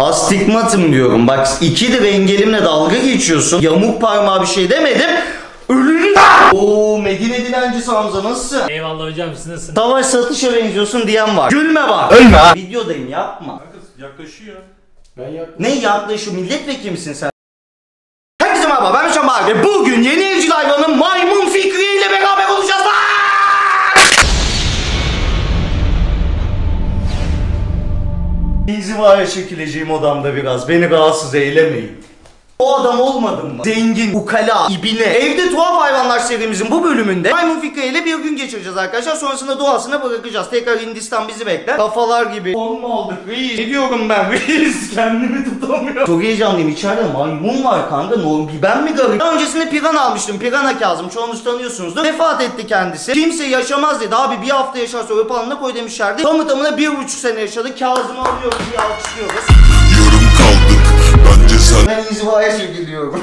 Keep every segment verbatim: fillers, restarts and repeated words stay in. Astigmatım diyorum. Bak ikidir engelimle dalga geçiyorsun. Yamuk parmağı bir şey demedim. Ölünü Ooo Medine dilencisi Hamza, nasılsın? Eyvallah hocam, siz nasılsınız? Savaş satışa benziyorsun diyen var. Gülme bak. Ölme ha. Videodayım, yapma. Arkadaş yaklaşıyor. Ben yaklaşıyorum. Ne yaklaşıyor? Milletvekili misin sen? Herkese merhaba, ben Mertcan Bahar ve bugün yeni evcil hayvanın maymun Fikriye ile beraber olacağız. İnzivaya çekileceğim odamda biraz. Beni rahatsız eylemeyin. O adam olmadın mı? Zengin, ukala, ibine. Evde Tuhaf Hayvanlar serimizin bu bölümünde maymun Fikriye ile bir gün geçireceğiz arkadaşlar. Sonrasında doğasına bırakacağız. Tekrar Hindistan bizi bekler. Kafalar gibi. On mu aldık reis? Ne diyorum ben reis? Kendimi tutamıyorum. Çok heyecanlıyım. İçeride maymun var kanka. Ben mi garip? Daha öncesinde piran almıştım. Pirana Kazım. Çoğunuz tanıyorsunuzdur. Vefat etti kendisi. Kimse yaşamaz dedi. Abi bir hafta yaşarsa öp alnına koy demişlerdi. Tamı tamına bir buçuk sene yaşadı. Kazım'ı alıyoruz diye alkışlıyoruz. Yorum kaldık. Bence sen... Ben inzivaya çekiliyorum.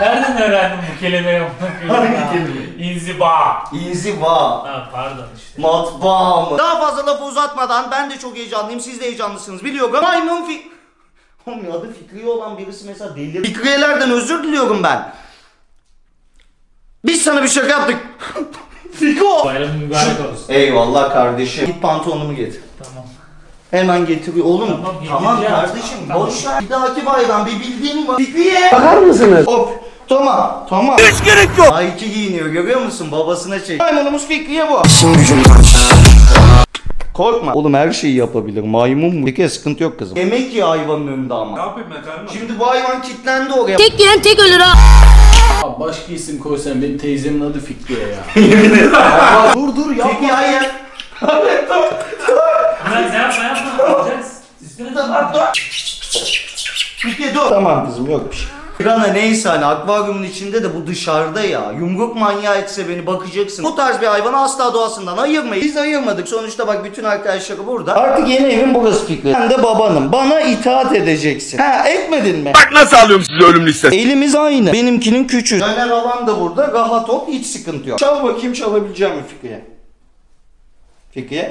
Nereden öğrendin bu kelimeyi? Hangi kelime? İnziva. İnziva. Ha pardon işte. Matbaa mı? Daha fazla lafı uzatmadan, ben de çok heyecanlıyım, siz de heyecanlısınız biliyorum. Maymun Fikriye... Oğlum adı Fikriye olan birisi mesela deli... Fikriyelerden özür diliyorum ben. Biz sana bir şaka yaptık. Fiko! Bayramın mübarek olsun. Eyvallah kardeşim. Git pantolonumu getir. Tamam. Hemen getiriyor oğlum. Tamam, tamam kardeşim, tamam. Boşver. Bir dahaki bayram bir bildiğim var. Fikriye. Bakar mısınız? Hop. Tamam. Tamam. Hiç gerek yok. Ay iki giyiniyor, görüyor musun? Babasına çek. Maymunumuz Fikriye bu. İşim gücüm karşı. Korkma. Oğlum her şeyi yapabilir. Maymun bu. Peki sıkıntı yok kızım. Yemek ya hayvanın önünde ama. Ne yapayım efendim? Şimdi bu hayvan kilitlendi oraya. Tek giren tek ölür ha. Abi başka isim koysan, benim teyzemin adı Fikriye ya. ya dur dur yapma. Fikriye hayır. Evet tamam. Tamam kızım, yok bir şey. Pirana neyse hani akvaryumun içinde de bu dışarıda ya. Yumruk manyağı etse beni, bakacaksın. Bu tarz bir hayvanı asla doğasından ayırmayın. Biz ayırmadık sonuçta, bak bütün arkadaşları burada. Artık yeni evim burası Fikriye. Ben de babanım. Bana itaat edeceksin. Ha etmedin mi? Bak nasıl alıyorum sizi ölümlü ses. Elimiz aynı. Benimkinin küçüğü. Döner alan da burada. Rahat ol, hiç sıkıntı yok. Çal bakayım, çalabileceğim mi Fikriye? Fikriye.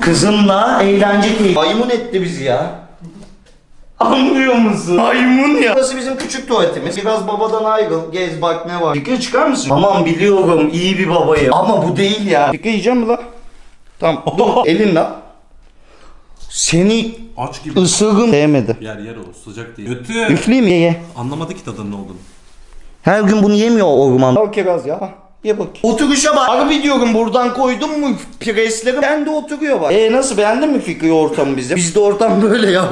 Kızımla eğlence keyif. Maymun etti bizi ya. Anlıyor musun? Maymun ya. Burası bizim küçük tuvaletimiz. Biraz babadan aygıl. Gez bak ne var. Fikriye çıkar mısın? Tamam biliyorum, iyi bir babayım. Ama bu değil ya. Fikriye yiyeceğim mi lan? Tamam. Elinle. Seni aç gibi ısırgım. Sevmedi. Yer yer o, sıcak değil. Kötü. Üfleyeyim ye ye. Anlamadı ki tadının ne olduğunu. Her gün bunu yemiyor orman. Al kiraz ya. Hah. Ye bak. Oturuşa bak. Harbi diyorum, buradan koydum mu presleri bende oturuyor bak. Eee nasıl, beğendin mi Fikriye ortamı bizim? Bizde ortam böyle ya.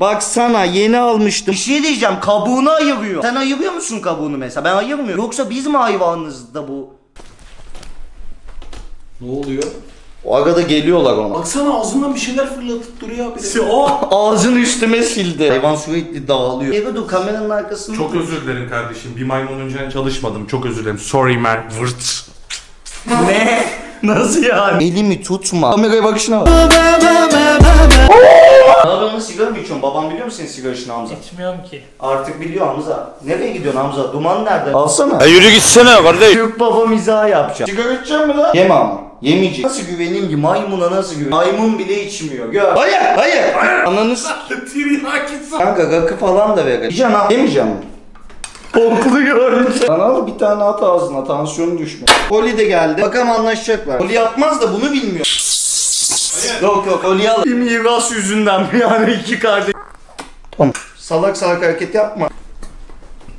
Baksana yeni almıştım. Bir şey diyeceğim, kabuğunu ayırıyor. Sen ayırıyor musun kabuğunu mesela? Ben ayırmıyorum. Yoksa biz mi hayvanınızda bu? Ne oluyor? O arada geliyorlar ona. Baksana ağzından bir şeyler fırlatıp duruyor abi. O ağzını üstüme sildi. Hayvan sürekli dağılıyor. Eve dur, kameranın arkasında. Çok özür dilerim kardeşim. Bir maymun önce çalışmadım. Çok özür dilerim. Sorry man. Vırt. Ne? Nasıl yani? Elimi tutma. Kameraya bakışına bak. Adamın sigara mı içiyorsun? Babam biliyor musun senin sigara işini Hamza? İçmiyorum ki. Artık biliyor Hamza. Nereye gidiyorsun Hamza? Duman nerede? Alsana. E yürü gitsene kardeş. Türk babam izah yapacak. Sigara içeceğim mi lan? Yeme ama. Yemeyecek. Nasıl güveneyim ki maymuna, nasıl güveneyim? Maymun bile içmiyor. Gör. Hayır, hayır. hayır. Ananı s*****. Tiryakisi. Kanka rakı falan da ver. Yiyeceksin ha. Yemeyeceğim mi? Korkuluyor. Bana al bir tane at ağzına, tansiyonu düşme. Poli de geldi. Bakalım anlaşacaklar. Poli yapmaz da bunu bilmiyor. Hayır. Yok yok, Poli'yi al. Bir miras yüzünden yani iki kardeş. Tamam. Salak salak hareket yapma.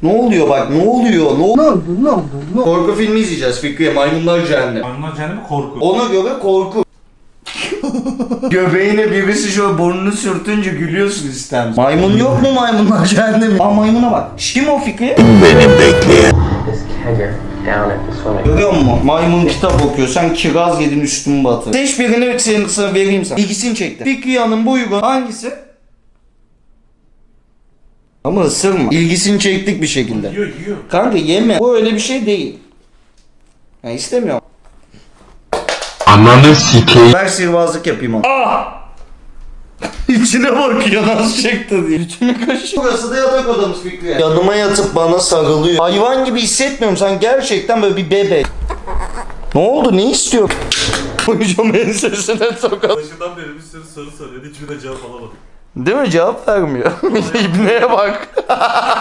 Ne oluyor bak, ne oluyor? Ne oldu? Ne oldu? Korku filmi izleyeceğiz Fikriye. Maymunlar Cehennemi. Maymunlar Cehennemi korku. Ona göre korku. Göbeğine birisi şöyle burnunu sürtünce gülüyorsun istemsiz. Maymun yok mu Maymunlar Cehennemi? Aa maymuna bak. Kim o Fikriye? Beni bekle. Görüyor musun? Maymun kitap okuyor. Sen kiraz yedin üstümü batır. Seç birini, senin kısmını vereyim sana. İkisini çektim. Fikriye Hanım buyurun. Hangisi? Ama ısırma. İlgisini çektik bir şekilde. Yiyor yiyor. Kanka yeme. Bu öyle bir şey değil. Yani istemiyorum. Ananı sikeyim. Ver sihirbazlık yapayım onu. Ah! İçine bakıyor nasıl çekti diye. Bütünü kaşıyor. Burası da yatak odamız Fikriye. Yanıma yatıp bana sarılıyor. Hayvan gibi hissetmiyorum. Sen gerçekten böyle bir bebek. Ne oldu? Ne istiyor? Koyacağım ensesine sokalım. Başından beri bir sürü soru soruyordu, hiçbirine cevap alamadık. Değil mi? Cevap vermiyor. İbneye bak.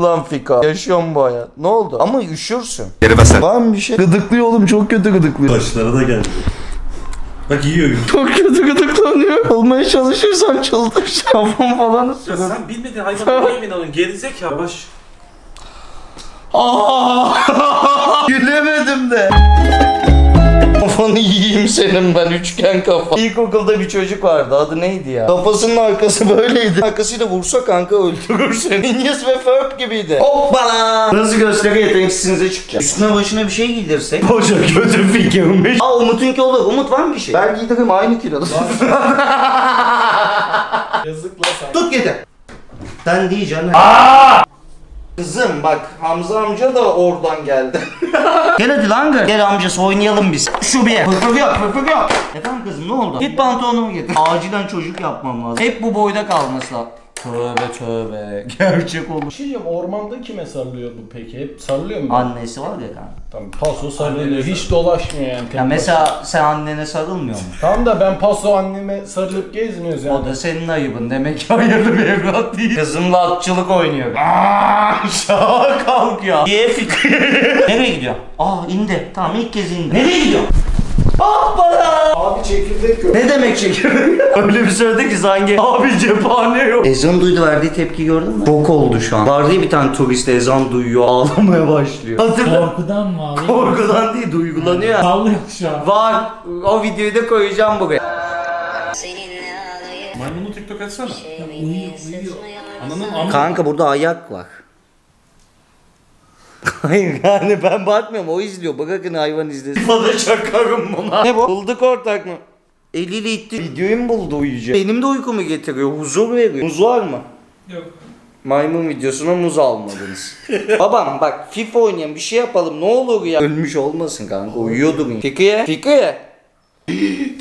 Lan Fika. Yaşıyorum bu hayat. Ne oldu? Ama üşürsün. Geri basar. Lan bir şey. Gıdıklıyor oğlum, çok kötü gıdıklıyor. Başlara da geldi. Bak yiyor. Çok kötü gıdıklanıyor. Olmaya çalışırsan çıldırır. Kafam falan. Ya sen bilmediğin hayvanı neyim inanın? Gerizek ya. Yavaş. Aaaaaaah. Gülemedim de. Kafanı yiyeyim senin ben, üçgen kafa. İlkokulda bir çocuk vardı, adı neydi ya? Kafasının arkası böyleydi. Arkasıyla vursa kanka öldürür seni. İngiliz ve Ferb gibiydi. Hoppala! Nasıl gösteri yeteneksizinize çıkacak? Üstüne başına bir şey giydirsek. Hoca kötü fikirmiş. Aa, Umut'unki olur. Umut var mı bir şey? Ben giydiririm, aynı kiloda. Yazık la sen. Tut yeter. Sen diyeceksin. Aaaa! Kızım bak, Hamza amca da oradan geldi. Gel hadi lan, gel amcası oynayalım biz. Şu bir yer. Pırpır yok, pırpır yok. Efendim kızım ne oldu? Git pantolonumu getir. Acilen çocuk yapmam lazım. Hep bu boyda kalması lazım. Tövbe tövbe. Gerçek olur. Bir şey diyeceğim, ormanda kime sarılıyor bu peki? Hep sarılıyor mu? Annesi var ya kanka. Tamam, paso sarılıyor. Hiç dolaşmıyor yani. Ya mesela sen annene sarılmıyor mu? Tamam da ben paso anneme sarılıp gezmiyoruz yani. O da senin ayıbın. Demek ki hayırlı bir evlat değil. Kızımla atçılık oynuyor. Aaaa şaha kalk ya. Niye fikri? Nereye gidiyor? Aa indi. Tamam ilk kez indi. Nereye gidiyor? Hoppala! Abi çekirdek yok. Ne demek çekirdek? Öyle bir söyledi ki sanki abi cephane yok. Ezan duydu, verdiği tepki gördün mü? Bok oldu şu an. Var diye bir tane turist ezan duyuyor, ağlamaya başlıyor. Hatırla. Korkudan mı ağlıyor? Korkudan değil, duygulanıyor ya. Sallıyor şu an. Var. O videoyu da koyacağım bugün. Maymunu TikTok etsene. Ya uyuyor, uyuyor. Ananın amına. Kanka burada ayak var. Hayır yani ben bakmıyorum, o izliyor, bakın hayvan izlesin. Bana çakarım buna. Ne bu? Bulduk ortak mı? Eliyle itti. Videoyu mu buldu uyuyacak? Benim de uykumu getiriyor, huzur veriyor. Muz var mı? Yok. Maymun videosuna muz almadınız. Babam bak, FIFA oynayan bir şey yapalım ne olur ya. Ölmüş olmasın kanka, uyuyordum. Fikriye, Fikriye.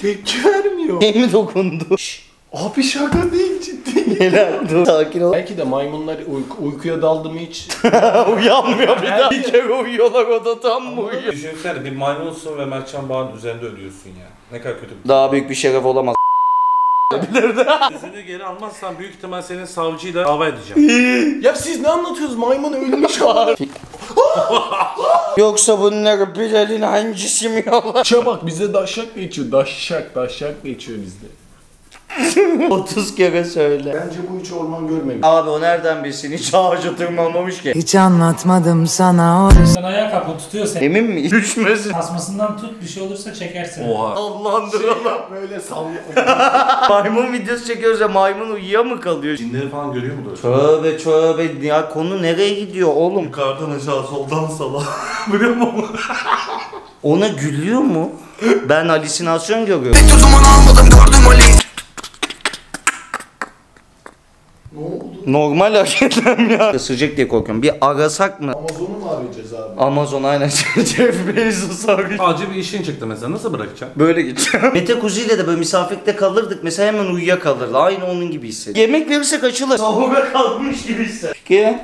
Tepki vermiyor. Ne mi dokundu? Şşş. Abi şaka değil, ciddi. Neler dur. Sakin ol. Belki de maymunlar uyku, uykuya daldı mı hiç? Uyanmıyor bir daha. Bir kere uyuyorlar, o da tam mı uyuyor? Düşünsene, bir maymunsun ve Mertcan Bahar'ın üzerinde ölüyorsun ya. Ne kadar kötü bir... Daha büyük bir şeref olamaz. Sözünü geri almazsan büyük ihtimal senin savcıyla dava edeceğim. Ya siz ne anlatıyorsunuz? Maymun ölmüş var. Yoksa bunları Bilal'in hangisi mi yalan? Şuna bak, bize daşşak geçiyor. Daşşak, daşşak geçiyor bizde. otuz kere söyle. Bence bu hiç orman görmemiş. Abi o nereden bilsin, hiç ağaca tırmanmamış ki. Hiç anlatmadım sana orası. Sen ayağa kalk, o tutuyor seni. Emin mi? Düşmesin. Tasmasından tut, bir şey olursa çekersin. Oha. Allah'ındır lan. Böyle sallıyor. Maymun videosu çekiyoruz ya, maymun uyuya mı kalıyor? Cinleri falan görüyor mudur? Tövbe tövbe ya, konu nereye gidiyor oğlum? Yukarıdan aşağı, soldan sala. Biliyor musun? Ona gülüyor mu? Ben halüsinasyon görüyorum. Bir tutumunu almadım, gördüm Ali. Normal hareketlem ya. Sıcak diye korkuyorum. Bir arasak mı? Amazon'u mu arayacağız abi? Amazon aynen. Jeff Bezos'u arayacağız. Acil bir işin çıktı mesela. Nasıl bırakacaksın? Böyle gideceğim. Mete Kuzi'yle de böyle misafirlikte kalırdık. Mesela hemen uyuyakalırdı. Aynı onun gibi hissediyor. Yemek verirsek açılır. Sahura kalkmış gibi hissediyor. Peki.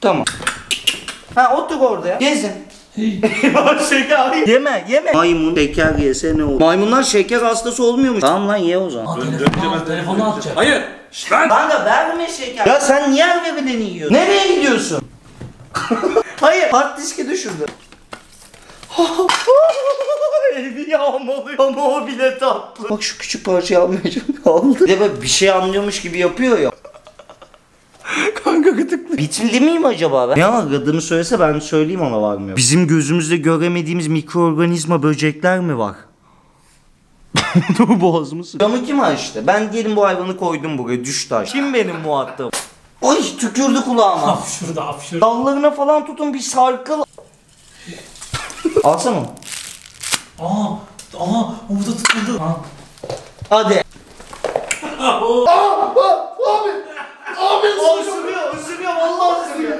Tamam. Ha otur orada ya. Gezin. Şeker yeme yeme. Maymun şeker yese ne olur? Maymunlar şeker hastası olmuyormuş. Tamam lan ye o zaman. Aa, telefonu atacak. Hayır. Şşt lan. Kanka verme şeker. Ya sen niye her bebeğini yiyorsun? Nereye gidiyorsun? Hayır. Hard diski düşürdü. Evi yağmalıyor ama o bile tatlı. Bak şu küçük parçayı almayacağım. Aldı. Bir de böyle bir şey anlıyormuş gibi yapıyor ya. Kanka gıdıklı. Bitirdi miyim acaba ben? Ne aradığımı söylese ben söyleyeyim ama var mı? Bizim gözümüzde göremediğimiz mikroorganizma böcekler mi var? Dur boğazımı sık. Camı kim açtı? Ben diyelim bu hayvanı koydum buraya, düştü aşağı. Kim benim muhatabım? Ay tükürdü kulağıma. Hapşurdu hapşurdu. Dallarına falan tutun bir sarkıl. Alsana. Aa, aa orada tutuldu. Ha. Hadi. Aa, aa, abi. Abi ısırıyor, ısırıyor, vallahi ısırıyor.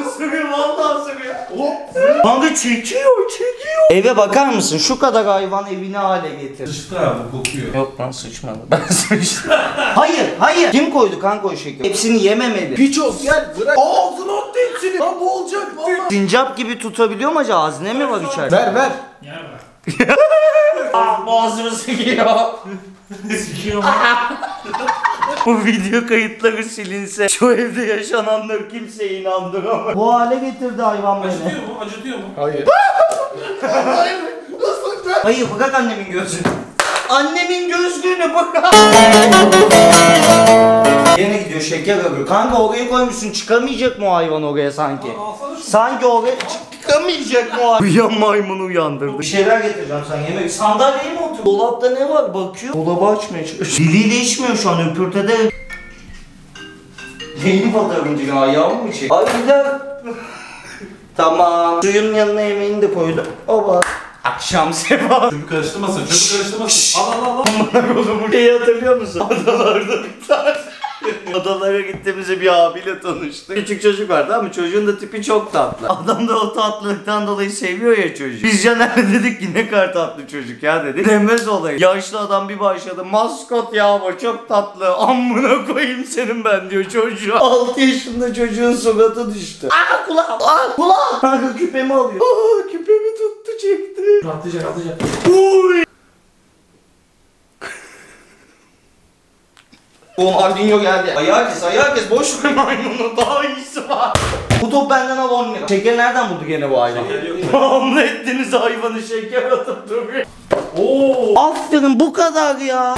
Isırıyor vallahi ısırıyor. Hop. Kanka çekiyor çekiyor. Eve bakar mısın? Şu kadar hayvan evini hale getir. Sıçtı abi kokuyor. Yok lan sıçmadı. Ben sıçtım. Hayır hayır. Kim koydu kanka o şekeri? Hepsini yememeli. Piç ol gel bırak. Ağzına attı hepsini. Lan bu olacak valla. Sincap gibi tutabiliyor mu acaba? Hazine mi var içeride? Ver ver. Yer ver. Ah boğazımı sıkıyor. Sıkıyor mu? Bu video kayıtları silinse şu evde yaşananlar kimseye inandıramaz. Bu hale getirdi hayvan beni. Acıtıyor mu? Acıtıyor mu? Hayır. Hayır. Nasıl? Hayır bırak annemin gözlüğünü. Annemin gözlüğünü bırak. Yine gidiyor şeker öbür. Kanka oraya koymuşsun, çıkamayacak mı hayvan oraya sanki? Sanki oraya çıkamayacak mı hayvan? Uyan maymunu uyandırdı. Bir şeyler getireceğim sen yemek. Sandalyeye mi otur? Dolapta ne var bakıyor? Dolabı açmaya çalışıyor. Diliyle içmiyor şu an öpürtede. Neyin fotoğrafıncı ya? Yağmur mu çek? Ay bir daha. Tamam. Suyun yanına yemeğini de koydum. Oba. Akşam sefa. Çöpü karıştırmasın, çöpü karıştırmasın. Al al al. Bunlar oğlum. Şeyi hatırlıyor musun? Adalarda bir tane. Adalara gittiğimizde bir abiyle tanıştık. Küçük çocuk vardı ama çocuğun da tipi çok tatlı. Adam da o tatlılıktan dolayı seviyor ya çocuğu. Biz Caner'le dedik ki ne kadar tatlı çocuk ya dedik. Demez olayı. Yaşlı adam bir başladı. Maskot ya bu çok tatlı. Amına koyayım senin ben diyor çocuğa. altı yaşında çocuğun suratı düştü. Aa kulağım. Aa kulağım. Kanka küpemi alıyor. Aa küpemi tuttu çekti. Atlayacak atlayacak. Uy. O Mardinho geldi. Ayağı kes, ayağı kes. Boş ver maymunu. Daha iyisi var. Bu top benden al on lira. Şeker nereden buldu gene bu hayvan? Hamle ettiniz hayvanı şeker atıp duruyor. Oo. Aferin bu kadar ya.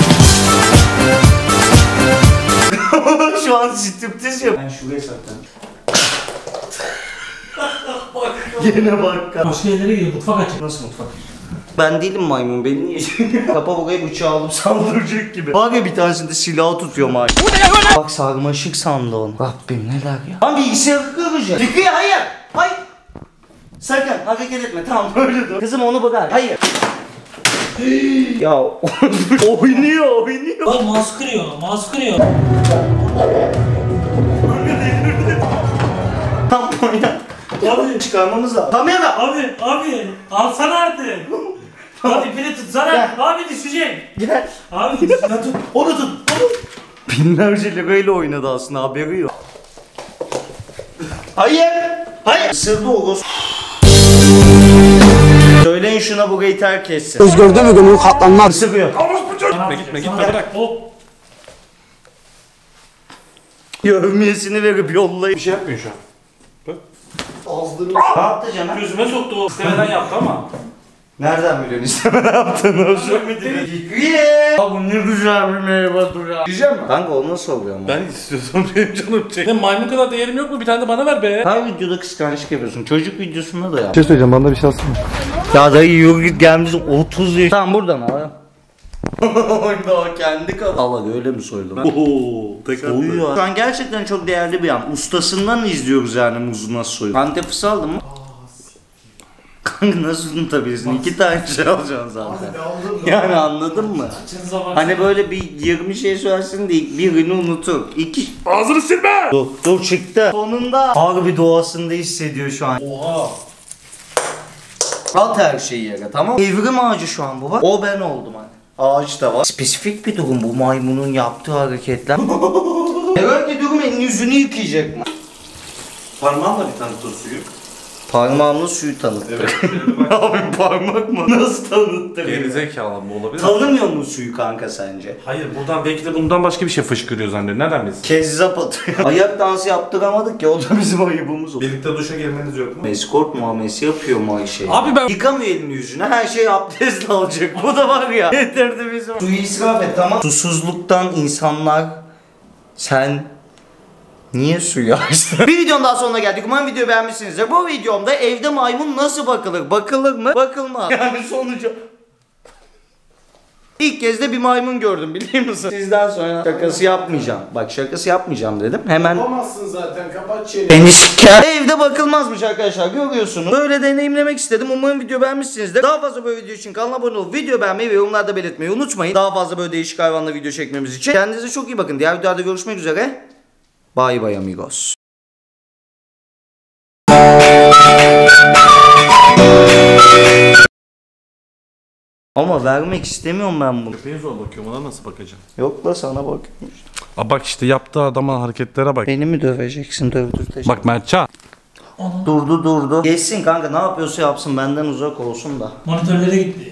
Şu an striptiz yap. Ben şuraya saklanayım. Gene bak. Başka yerlere gidiyor. Mutfak açık. Nasıl mutfak? Ben değilim maymun, beni niye yiyecek? Kapa bakayım bıçağı alıp saldıracak gibi. Var ya bir tanesinde silahı tutuyor maymun. Bak sarmaşık sandı onu. Rabbim neler ya. Lan bilgisayarı kıracak. Dikkat hayır. Hayır. Sakın hareket etme tamam böyle dur. Kızım onu bırak. Hayır. Ya oynuyor oynuyor. Lan mas kırıyor, mas kırıyor. Tam oyna. Abi çıkarmamız lazım. Kamera. Abi abi alsana artık. Hadi ipini tutsana. Gel. Abi düşecek. Gider. Abi düşecek. Tut. Onu tut. Onu. Binlerce lirayla oynadı aslında haberi yok. Hayır. Hayır. Isırdı Oğuz. Söyleyin şuna bu geyter kessin. Biz gördün mü bunu katlanlar. Sıkıyor. Gitme gitme gitme bırak. Hop. Yövmiyesini verip yollayın. Bir şey yapmıyor şu an. Bak. Ağzını attı canım. Gözüme soktu o. İstemeden yaptı ama. Nereden biliyorsun istemeden yaptığını? Hoşuma gidiyor. Fikriye. Abi ne güzel bir meyve durağı. Yiyecek mi? Kanka o nasıl oluyor ama? Ben istiyorsam benim canım çek. Ne maymun kadar değerim yok mu? Bir tane de bana ver be. Her videoda kıskançlık yapıyorsun. Çocuk videosunda da yap. Bir şey söyleyeceğim bana bir şey alsın mı? Ya dayı yürü git gelmiş otuz yaş. Tamam buradan al. Oyna kendi kadar. Allah öyle mi soyulur? Ooo tek attı. Şu an gerçekten çok değerli bir an. Ustasından izliyoruz yani muzu nasıl soyulur. Antep fısı aldın mı? Kanka nasıl unutabilirsin? İki tane şey alacaksın zaten. Yani anladın mı? Hani böyle bir yirmi şey söylersin de birini unutur. İki. Ağzını silme! Dur dur çıktı. Sonunda harbi doğasında hissediyor şu an. Oha. At her şeyi yere tamam. Evrim ağacı şu an bu var. O ben oldum hani. Ağaç da var. Spesifik bir durum bu maymunun yaptığı hareketler. Herhalde durum elin yüzünü yıkayacak mı? Parmağımla bir tane tuz suyu. Parmağımla suyu tanıttı. Evet. Abi parmak mı? Nasıl tanıttı? Gerizekalı mı olabilir? Tanımıyor mu suyu kanka sence? Hayır buradan belki de bundan başka bir şey fışkırıyor zannediyor. Nereden bilsin? Kezzap atıyor. Ayak dansı yaptıramadık ya o da bizim ayıbımız oldu. Birlikte duşa girmeniz yok mu? Meskort muamelesi yapıyor mu Ayşe? Abi ben yıkamıyor elini yüzüne her şey abdestle alacak. Bu da var ya. Yeterdi bizim. Suyu israf et tamam. Susuzluktan insanlar sen... Niye suyu açtın? Bir videonun daha sonuna geldik. Umarım videoyu beğenmişsinizdir. Bu videomda evde maymun nasıl bakılır? Bakılır mı? Bakılmaz. Yani sonucu... İlk kez de bir maymun gördüm biliyor musun? Sizden sonra şakası yapmayacağım. Bak şakası yapmayacağım dedim. Hemen... Yapamazsın zaten kapat çeneni. Enişte. Evde bakılmazmış arkadaşlar görüyorsunuz. Böyle deneyimlemek istedim. Umarım video beğenmişsinizdir. Daha fazla böyle video için kanala abone olup video beğenmeyi ve yorumlarda belirtmeyi unutmayın. Daha fazla böyle değişik hayvanla video çekmemiz için. Kendinize çok iyi bakın. Diğer videolarda görüşmek üzere. Bye bye amigos. Ama vermek istemiyorum ben bunu. Köpeğe zor bakıyorum, ona nasıl bakacağım? Yok la, sana bakıyorum. A bak işte yaptığı adama hareketlere bak. Beni mi döveceksin, dövdürteceksin? Bak Mertcan. Durdu durdu. Geçsin kanka, ne yapıyorsa yapsın, benden uzak olsun da. Monitörlere gitti.